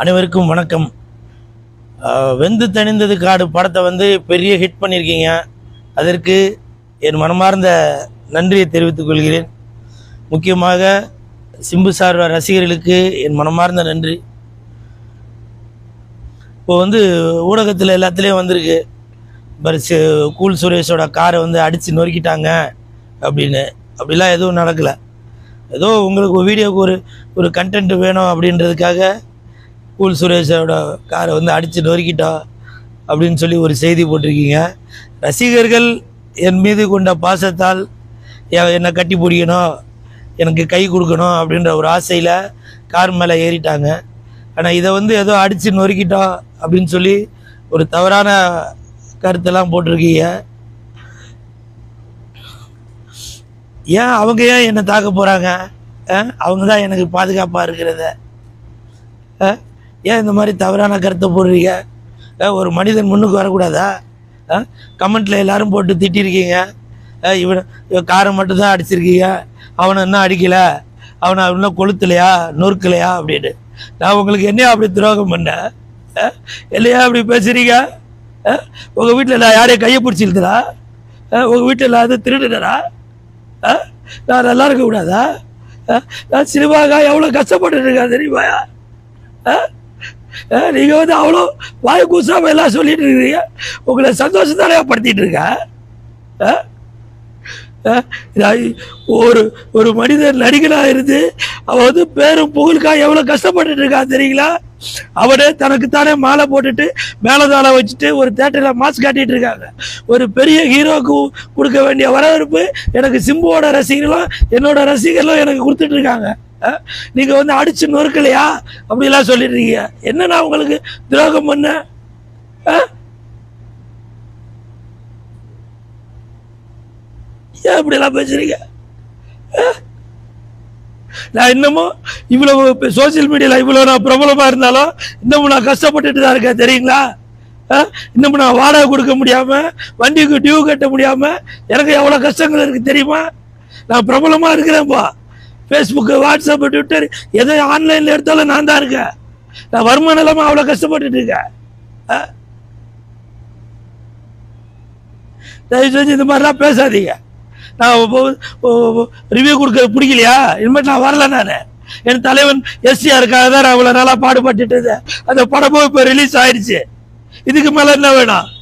அனைவருக்கும் வணக்கம். வெந்து தணிந்தது காடு படத்தை பெரிய ஹிட் பண்ணியிருக்கீங்க, அதற்கு என் மனமார்ந்த நன்றியை தெரிவித்துக் கொள்கிறேன். முக்கியமாக சிம்பு சார் ரசிகர்களுக்கு என் மனமார்ந்த நன்றி. இப்போ ஊடகத்தில் எல்லாத்துலேயும் வந்திருக்கு, பரிசு கூல் சுரேஷோட காரை அடித்து நொறுக்கிட்டாங்க அப்படின்னு. அப்படிலாம் எதுவும் நடக்கலை. ஏதோ உங்களுக்கு வீடியோவுக்கு ஒரு கண்டென்ட் வேணும் அப்படின்றதுக்காக கூல் சுரேஷோட காரை அடித்து நொறுக்கிட்டோம் அப்படின்னு சொல்லி ஒரு செய்தி போட்டிருக்கீங்க. ரசிகர்கள் என் மீது கொண்ட பாசத்தால் என்னை கட்டி பிடிக்கணும், எனக்கு கை கொடுக்கணும் அப்படின்ற ஒரு ஆசையில் கார் மேலே ஏறிட்டாங்க. ஆனால் இதை ஏதோ அடித்து நொறுக்கிட்டோம் அப்படின்னு சொல்லி ஒரு தவறான கருத்தெல்லாம் போட்டிருக்கீங்க. ஏன் அவங்க என்னை தாக்க போகிறாங்க? அவங்க தான் எனக்கு பாதுகாப்பாக இருக்கிறத ஏன் இந்த மாதிரி தவறான கருத்தை போடுறீங்க? ஒரு மனிதன் முன்னுக்கு வரக்கூடாதா? கமெண்ட்டில் எல்லோரும் போட்டு திட்டிருக்கீங்க, இவன் காரை மட்டும்தான் அடிச்சிருக்கீங்க, அவனை இன்னும் அடிக்கலை, அவனை இன்னும் கொளுத்தலையா நொறுக்கலையா அப்படின்னு. நான் உங்களுக்கு என்னையா அப்படி துரோகம் பண்ணேன்? இல்லையா அப்படி பேசுகிறீங்க? உங்கள் வீட்டில் நான் யாரையும் கையை பிடிச்சி இழுத்துடா? உங்கள் வீட்டில் நான் எதுவும் திருடுனடா? நான் நல்லா இருக்கக்கூடாதா? நான் சினிமாக்கா எவ்வளோ கஷ்டப்பட்டுருக்கேன் தெரியுமாயா? நீங்கள் அவ்வளோ வாய் கூசாமல் எல்லாம் சொல்லிட்டு இருக்கிறீங்க. உங்களை சந்தோஷத்தாலையா படுத்திகிட்டு இருக்கேன்? ஒரு மனிதன் நடிகனாக இருந்து அவன் பேரும் புகழுக்காக எவ்வளோ கஷ்டப்பட்டுட்டு இருக்கான் தெரியுங்களா? அவனே தனக்குத்தானே மாலை போட்டுட்டு மேலதாளை வச்சுட்டு ஒரு தேட்டரில் மாஸ்க் காட்டிகிட்டு இருக்காங்க. ஒரு பெரிய ஹீரோவுக்கு கொடுக்க வேண்டிய வரவேற்பு எனக்கு சிம்புவோட ரசிகர்களும் என்னோட ரசிகர்களும் எனக்கு கொடுத்துட்டு இருக்காங்க. நீங்கள் அடிச்சு நொறுக்கலையா அப்படிலாம் சொல்லிடுறீங்க. என்ன நான் உங்களுக்கு துரோகம் பண்ண? ஏன் இப்படிலாம் பேசுறீங்க? நான் இன்னமும் இவ்வளவு சோசியல் மீடியாவில் இவ்வளோ நான் பிரபலமாக இருந்தாலும் இன்னமும் நான் கஷ்டப்பட்டுட்டு தான் இருக்கேன் தெரியுங்களா? இன்னமும் நான் வாடகை கொடுக்க முடியாமல், வண்டிக்கு டியூ கட்ட முடியாமல் எனக்கு எவ்வளோ கஷ்டங்கள் இருக்குது தெரியுமா? நான் பிரபலமாக இருக்கிறேன்ப்பா. ஃபேஸ்புக்கு, வாட்ஸ்அப்பு, ட்விட்டர் எதோ ஆன்லைனில் எடுத்தாலும் நான் தான் இருக்கேன். நான் வருமானம் இல்லாமல் அவ்வளோ கஷ்டப்பட்டுட்டு இருக்கேன். தயவு செஞ்சு இந்த மாதிரிலாம் பேசாதீங்க. நான் ரிவ்யூ கொடுக்க பிடிக்கலையா? இனிமேல் நான் வரல. நான் என் தலைவன் எஸ்டியாக இருக்காங்க தான் நான் இவ்வளோ நாளாக பாடுபட்டுட்டு. அந்த படமும் இப்போ ரிலீஸ் ஆயிடுச்சு, இதுக்கு மேலே என்ன வேணும்?